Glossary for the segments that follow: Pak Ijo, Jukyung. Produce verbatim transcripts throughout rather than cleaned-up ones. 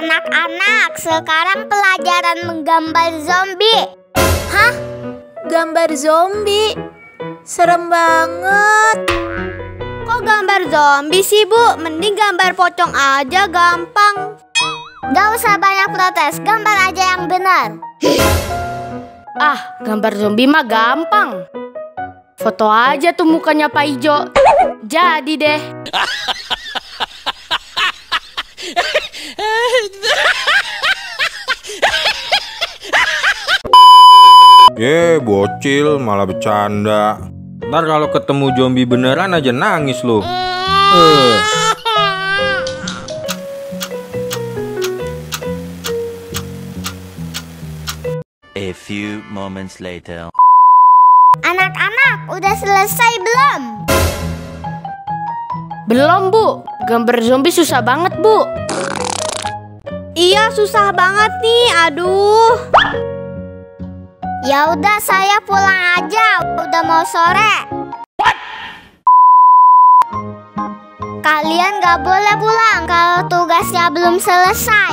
Anak-anak, sekarang pelajaran menggambar zombie. Hah? Gambar zombie? Serem banget. Kok gambar zombie sih, Bu? Mending gambar pocong aja, gampang. Gak usah banyak protes, gambar aja yang benar. Ah, gambar zombie mah gampang. Foto aja tuh mukanya Pak Ijo. Jadi deh. Ye, bocil malah bercanda. Ntar kalau ketemu zombie beneran aja nangis lu. Eh. A few moments later. Anak-anak, udah selesai belum? Belum, Bu. Gambar zombie susah banget, Bu. Iya, susah banget nih. Aduh. Ya udah, saya pulang aja. Udah mau sore. What? Kalian gak boleh pulang kalau tugasnya belum selesai.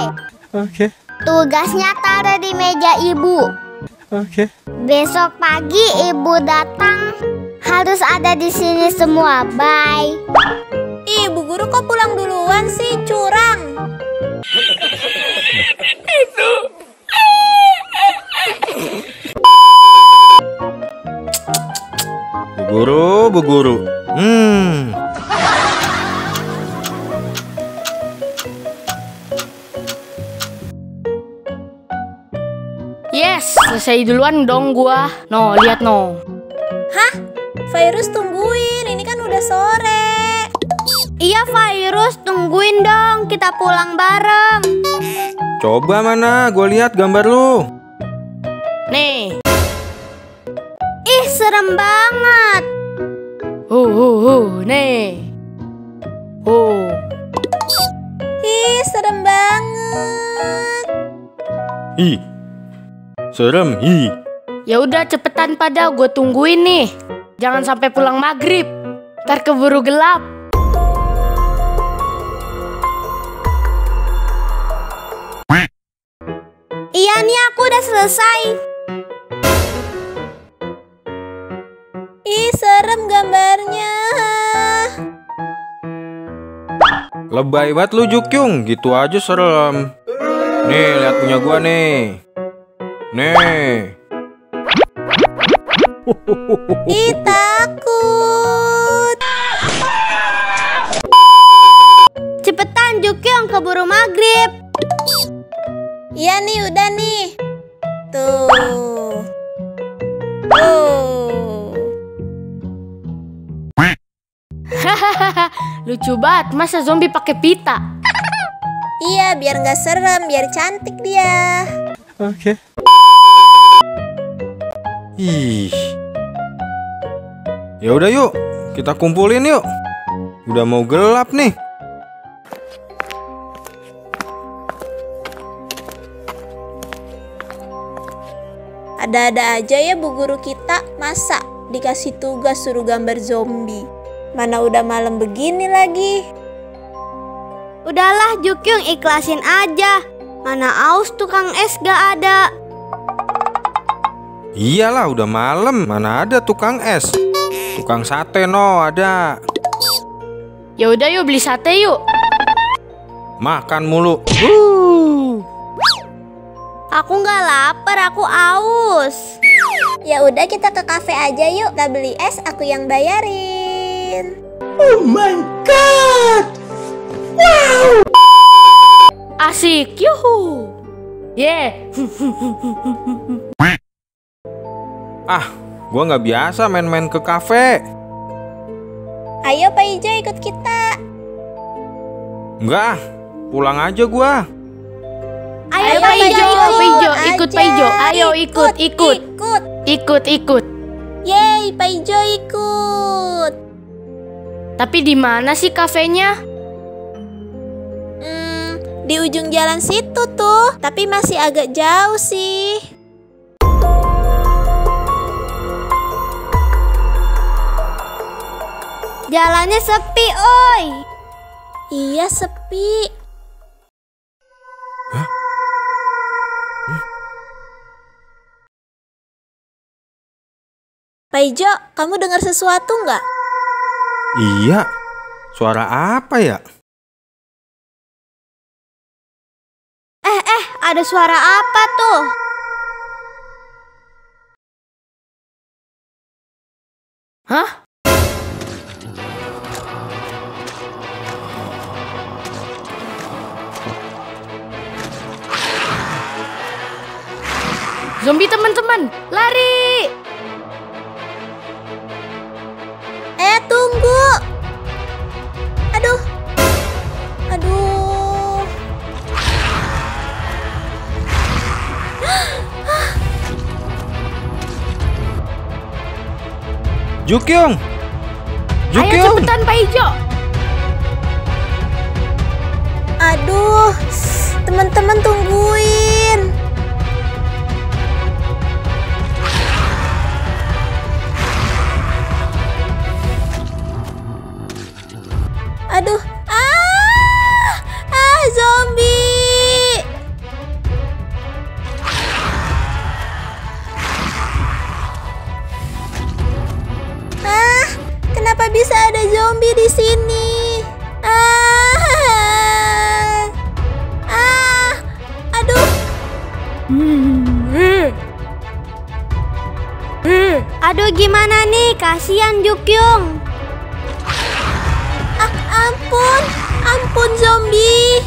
Oke. Okay. Tugasnya taruh di meja ibu. Oke. Okay. Besok pagi ibu datang harus ada di sini semua. Bye. Ih, Bu Guru kok pulang duluan sih, curang. Itu. Bu Guru, Bu Guru. Hmm. Yes, selesai duluan dong gua. No, lihat no. Hah? Virus tungguin, ini kan udah sore. Iya, Virus tungguin dong, kita pulang bareng. Coba mana, gua lihat gambar lu. Nih. Ih, serem banget. Uh, uh, uh, nih. Uh. Ih, serem banget. Ih. Serem, hi. Ya udah cepetan pada, gue tungguin nih. Jangan sampai pulang maghrib, ntar keburu gelap. Iya nih, aku udah selesai. Ih, serem gambarnya. Lebay banget lu, Jukyung, gitu aja serem. Nih, lihat punya gue nih. Nih. Ih, takut. Cepetan Jukyung, keburu maghrib. Iya nih, udah nih. Tuh. Tuh. Hahaha, lucu banget. Masa zombie pakai pita? Iya, biar nggak serem, biar cantik dia. Oke. Okay. Ih. Ya udah yuk, kita kumpulin yuk. Udah mau gelap nih. Ada-ada aja ya Bu Guru kita, masa dikasih tugas suruh gambar zombie. Mana udah malam begini lagi. Udahlah Jukyung, ikhlasin aja. Mana aus tukang es gak ada. Iyalah, udah malam, mana ada tukang es. Tukang sate no ada. Ya udah yuk, beli sate yuk. Makan mulu. Uh. Aku nggak lapar, aku aus. Ya udah, kita ke kafe aja yuk. Kita beli es, aku yang bayarin. Oh my god. Wow. Asik, yuhu. Yeah. Ah, gua nggak biasa main-main ke kafe. Ayo Pak Ijo ikut kita. Enggak, pulang aja gua. Ayo, Ayo Pak Ijo, ikut Pak Ijo, ikut Pak Ijo. Ayo ikut, ikut, ikut, ikut, ikut. Yeay, Pak Ijo ikut. Tapi di mana sih kafenya? Hmm, di ujung jalan situ tuh. Tapi masih agak jauh sih. Jalannya sepi, oi. Iya, sepi. Pak Ijo, kamu dengar sesuatu nggak? Iya, suara apa ya? Eh, eh, ada suara apa tuh? Hah? Zombie teman-teman, lari! Eh, tunggu! Aduh! Aduh! Jukyung! Jukyung! Ayo cepetan, Pak Ijo! Aduh! Teman-teman tungguin! Aduh, ah, ah, zombie. Ah, kenapa bisa ada zombie di sini? Ah, ah, aduh. Hmm, aduh, gimana nih? Kasihan Jukyung. Ampun, ampun zombie.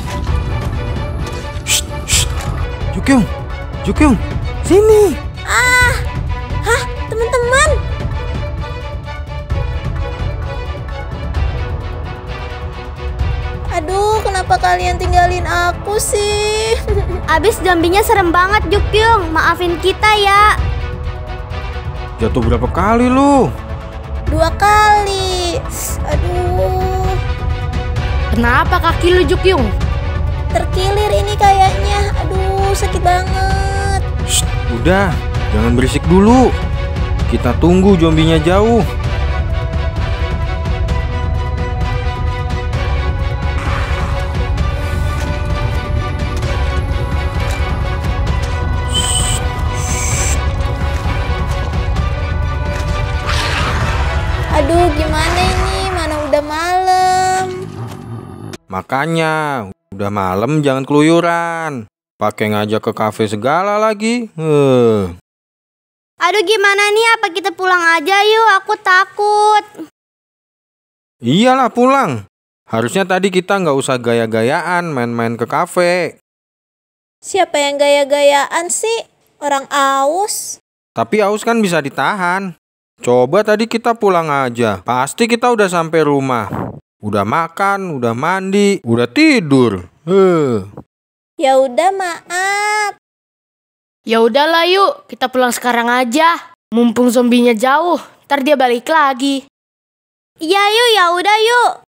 Shh, shh. Jukyung, Jukyung, sini. Ah, hah, teman-teman. Aduh, kenapa kalian tinggalin aku sih? Abis zombinya serem banget, Jukyung. Maafin kita ya. Jatuh berapa kali lu? Dua kali. Aduh. Kenapa kaki lu, Jukyung? Terkilir ini kayaknya. Aduh, sakit banget. Shh, udah, jangan berisik dulu. Kita tunggu zombinya jauh. Aduh, gimana ini? Mana udah malam. Makanya, udah malam jangan keluyuran. Pakai ngajak ke kafe segala lagi. Huh. Aduh, gimana nih? Apa kita pulang aja yuk? Aku takut. Iyalah pulang. Harusnya tadi kita nggak usah gaya-gayaan main-main ke kafe. Siapa yang gaya-gayaan sih? Orang aus. Tapi aus kan bisa ditahan. Coba tadi kita pulang aja. Pasti kita udah sampai rumah. Udah makan, udah mandi, udah tidur. Huh. Ya udah, maaf. Ya udahlah yuk, kita pulang sekarang aja. Mumpung zombinya jauh, ntar dia balik lagi. Iya yuk, ya udah yuk.